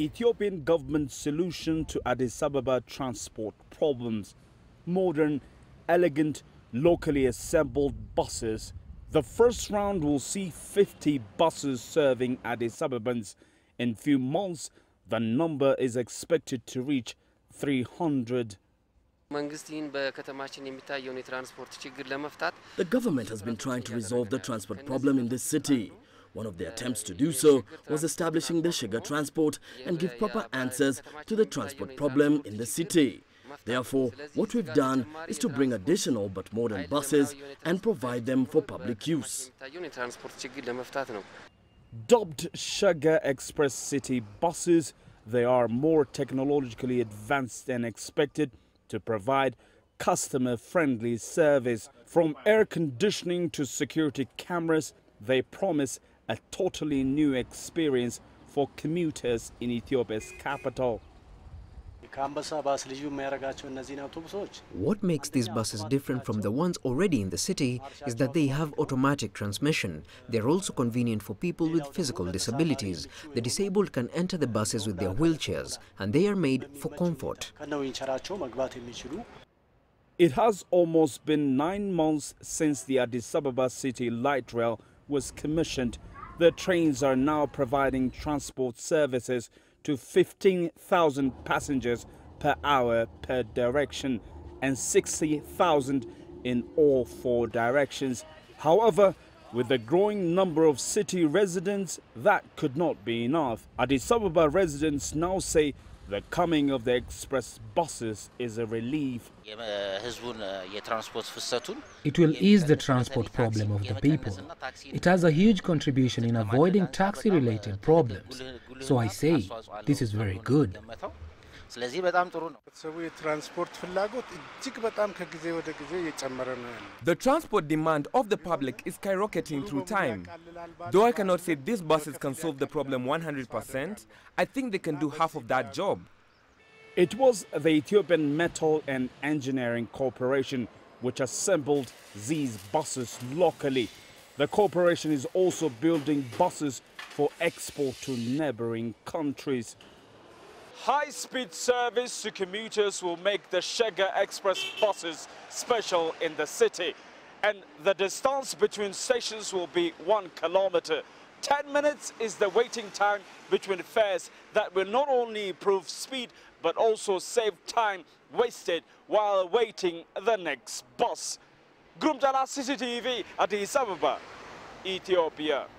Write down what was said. Ethiopian government's solution to Addis Ababa transport problems: modern, elegant, locally assembled buses. The first round will see 50 buses serving Addis Ababans. In few months, the number is expected to reach 300. The government has been trying to resolve the transport problem in this city. One of the attempts to do so was establishing the Sheger transport and give proper answers to the transport problem in the city. Therefore, what we've done is to bring additional but modern buses and provide them for public use. Dubbed Sheger Express City buses, they are more technologically advanced than expected to provide customer-friendly service. From air conditioning to security cameras, they promise a totally new experience for commuters in Ethiopia's capital. What makes these buses different from the ones already in the city is that they have automatic transmission. They're also convenient for people with physical disabilities. The disabled can enter the buses with their wheelchairs, and they are made for comfort. It has almost been 9 months since the Addis Ababa City Light rail was commissioned. The trains are now providing transport services to 15,000 passengers per hour per direction and 60,000 in all four directions. However, with the growing number of city residents, that could not be enough. Addis Ababa residents now say the coming of the express buses is a relief. It will ease the transport problem of the people. It has a huge contribution in avoiding taxi-related problems. So I say, this is very good. The transport demand of the public is skyrocketing through time. Though I cannot say these buses can solve the problem 100%, I think they can do half of that job. It was the Ethiopian Metal and Engineering Corporation which assembled these buses locally. The corporation is also building buses for export to neighboring countries. High-speed service to commuters will make the Sheger Express buses special in the city. And the distance between stations will be 1 kilometer. 10 minutes is the waiting time between fares. That will not only improve speed, but also save time wasted while waiting the next bus. Grumtala, CCTV, Addis Ababa, Ethiopia.